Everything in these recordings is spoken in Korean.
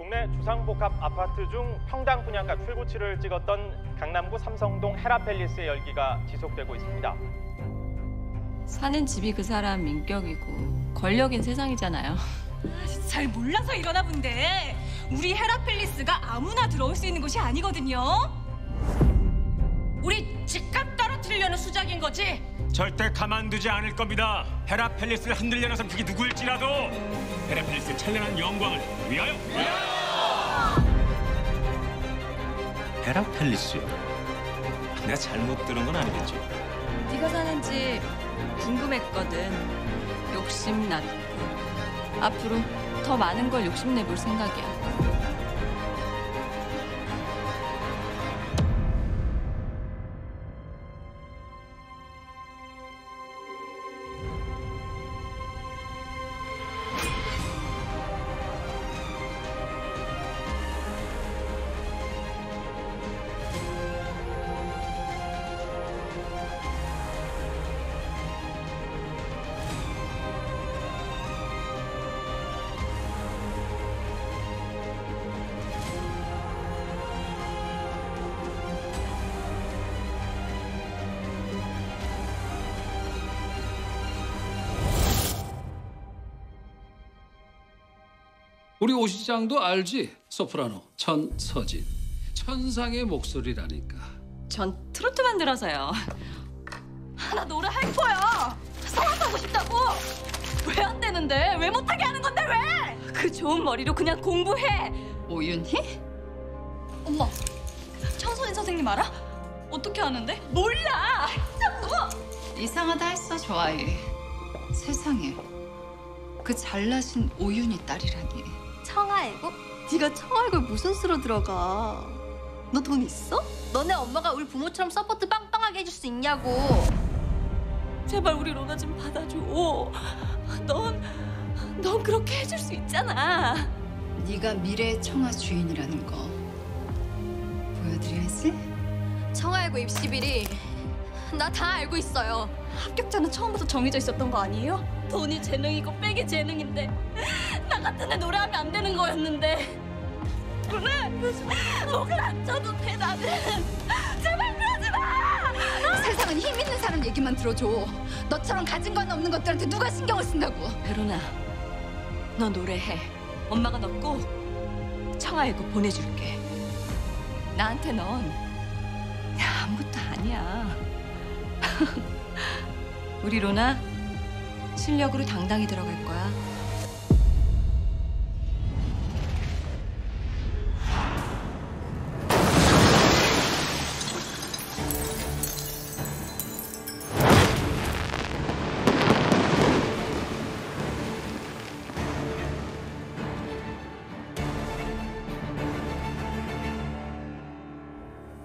국내 주상복합 아파트 중 평당 분양가 최고치를 찍었던 강남구 삼성동 헤라팰리스의 열기가 지속되고 있습니다. 사는 집이 그 사람 인격이고 권력인 세상이잖아요. 잘 몰라서 이러나 본데 우리 헤라팰리스가 아무나 들어올 수 있는 곳이 아니거든요. 우리 집값 떨어뜨리려는 수작인 거지? 절대 가만두지 않을 겁니다. 헤라팰리스를 흔들려는 선택이 누구일지라도 헤라팰리스의 찬란한 영광을 위하여! 헤라팰리스요? 내가 잘못 들은 건 아니겠죠? 네가 사는 집 궁금했거든. 욕심났고 앞으로 더 많은 걸 욕심내볼 생각이야. 우리 오 시장도 알지? 소프라노 천서진. 천상의 목소리라니까. 전 트로트만 들어서요. 나 노래 할 거야. 성악하고 싶다고. 왜 안 되는데? 왜 못하게 하는 건데 왜? 그 좋은 머리로 그냥 공부해. 오윤희? 엄마, 천서진 선생님 알아? 어떻게 하는데? 몰라. 자꾸. 이상하다 했어 저 아이. 세상에. 그 잘나신 오윤희 딸이라니. 청아예고? 네가 청아예고에 무슨 수로 들어가? 너 돈 있어? 너네 엄마가 우리 부모처럼 서포트 빵빵하게 해줄 수 있냐고. 제발 우리 로나 좀 받아줘. 넌 그렇게 해줄 수 있잖아. 네가 미래의 청아 주인이라는 거 보여드려야지? 청아예고 입시 비리 나 다 알고 있어요. 합격자는 처음부터 정해져 있었던 거 아니에요? 돈이 재능이고 백이 재능인데 나 같은 애 노래하면 안 되는 거였는데. 오늘 목을 안 쳐도 돼 나는. 제발 그러지 마. 세상은 힘 있는 사람 얘기만 들어줘. 너처럼 가진 건 없는 것들한테 누가 신경을 쓴다고. 베로나, 너 노래해. 엄마가 너 꼭 청아예고 보내줄게. 나한테 넌 아무것도 아니야. 우리 로나 실력으로 당당히 들어갈 거야.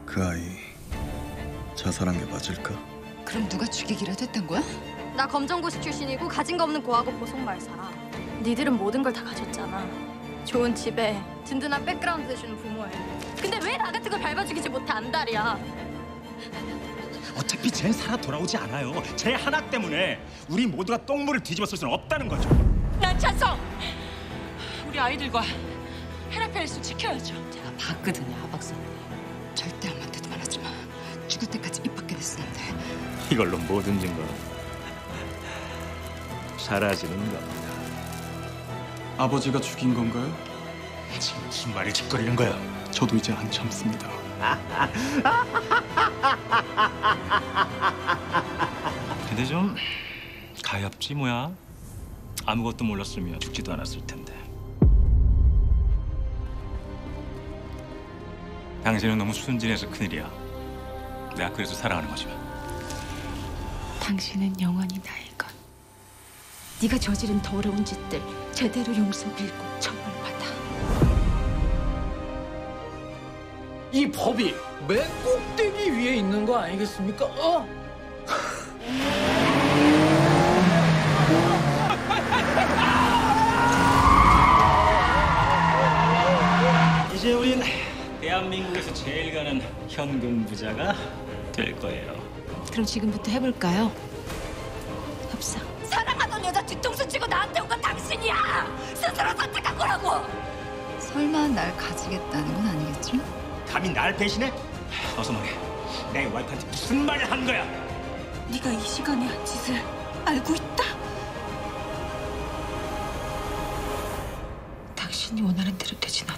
그 아이 자살한 게 맞을까? 그럼 누가 죽이기라도 했던 거야? 나 검정고시 출신이고 가진 거 없는 고하고 보속마을 살아. 니들은 모든 걸 다 가졌잖아. 좋은 집에 든든한 백그라운드 해주는 부모에. 근데 왜 나 같은 걸 밟아죽이지 못해 안달이야. 어차피 쟤 살아 돌아오지 않아요. 쟤 하나 때문에 우리 모두가 똥물을 뒤집어 쓸 수는 없다는 거죠. 난 찬성! 우리 아이들과 헤라팰리스 지켜야죠. 제가 봤거든요, 하박사님. 절대 안 만들기만 하지 마. 죽을 때까지 입 밖에 냈었는데. 이걸로 모든 증거 사라지는 겁니다. 아버지가 죽인 건가요? 지금 무슨 말을 짓거리는 거야? 저도 이제 안 참습니다. 근데 좀 가엾지 뭐야? 아무것도 몰랐으면 죽지도 않았을 텐데. 당신은 너무 순진해서 큰일이야. 내가 그래서 사랑하는 거지. 당신은 영원히 나의 것. 네가 저지른 더러운 짓들 제대로 용서 빌고 처벌받아. 이 법이 맨 꼭대기 위에 있는 거 아니겠습니까? 어? 이제 우린 대한민국에서 제일 가는 현금 부자가 될 거예요. 그럼 지금부터 해볼까요? 협상. 사랑하던 여자 뒤통수 치고 나한테 온 건 당신이야! 스스로 선택한 거라고! 설마 날 가지겠다는 건 아니겠죠? 감히 날 배신해? 어서 말해. 내 와이프한테 무슨 말을 한 거야? 네가 이 시간에 한 짓을 알고 있다? 당신이 원하는 대로 되진 않아.